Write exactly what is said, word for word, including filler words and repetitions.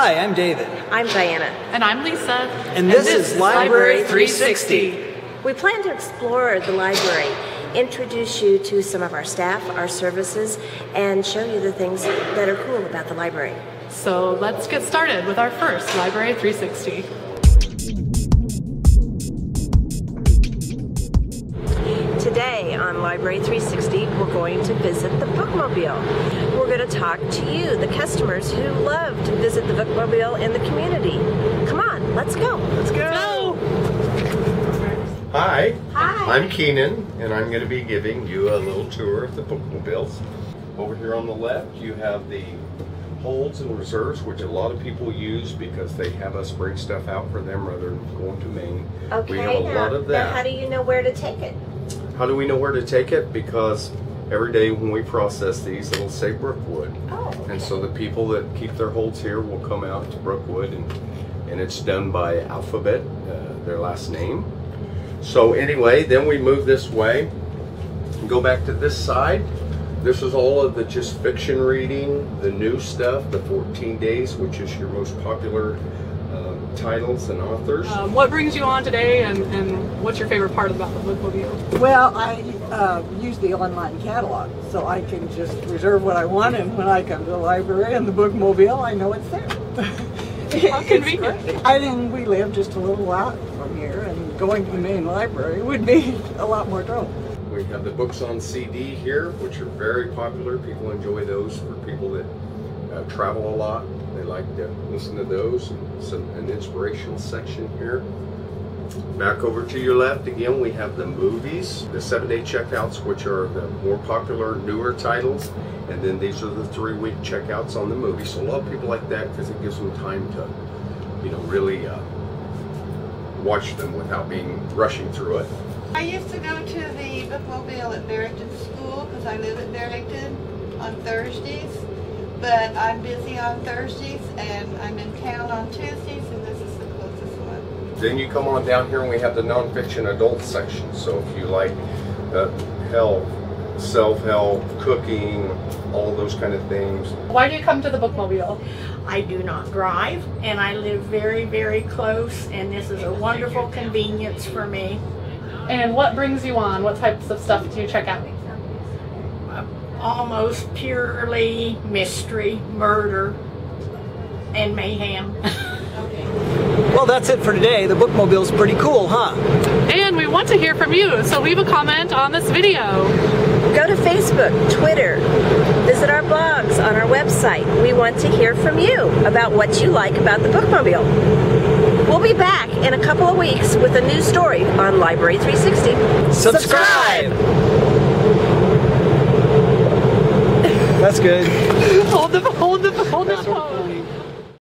Hi, I'm David. I'm Diana. And I'm Lisa. And this, and this is Library three sixty. We plan to explore the library, introduce you to some of our staff, our services, and show you the things that are cool about the library. So let's get started with our first Library three sixty. Today on Library three sixty, we're going to visit the Bookmobile. We're going to talk to you, the customers who love to visit the Bookmobile in the community. Come on, let's go. Let's go. Hi. Hi. I'm Keenan, and I'm going to be giving you a little tour of the Bookmobiles. Over here on the left, you have the holds and reserves, which a lot of people use because they have us bring stuff out for them rather than going to Maine. Okay, we have a now, lot of that. Now how do you know where to take it? How do we know where to take it? Because every day when we process these, it'll say Brookwood. Oh, okay. And so the people that keep their holds here will come out to Brookwood, and, and it's done by alphabet, uh, their last name. So anyway, then we move this way and go back to this side. This is all of the just fiction reading, the new stuff, the fourteen days, which is your most popular uh, titles and authors. Um, what brings you on today, and, and what's your favorite part about the Bookmobile? Well, I uh, use the online catalog, so I can just reserve what I want, and when I come to the library and the Bookmobile, I know it's there. How convenient. I mean, we live just a little out from here, and going to the main library would be a lot more trouble. We have the books on C D here, which are very popular. People enjoy those for people that uh, travel a lot. They like to listen to those. And some, an inspirational section here. Back over to your left again, we have the movies, the seven-day checkouts, which are the more popular, newer titles, and then these are the three-week checkouts on the movies. So a lot of people like that because it gives them time to, you know, really uh, watch them without being rushing through it. I used to go to the Bookmobile at Barrington School because I live at Barrington on Thursdays, but I'm busy on Thursdays and I'm in town on Tuesdays, and this is the closest one. Then you come on down here and we have the nonfiction adult section, so if you like uh, health, self-help, cooking, all those kind of things. Why do you come to the Bookmobile? I do not drive and I live very, very close, and this is a wonderful convenience for me. And what brings you on? What types of stuff do you check out? Almost purely mystery, murder, and mayhem. Okay. Well, that's it for today. The Bookmobile's pretty cool, huh? And we want to hear from you, so leave a comment on this video. Go to Facebook, Twitter, visit our blogs on our website. We want to hear from you about what you like about the Bookmobile. We'll be back in a couple of weeks with a new story on Library three sixty. Subscribe! That's good. Hold the, hold the, hold the phone.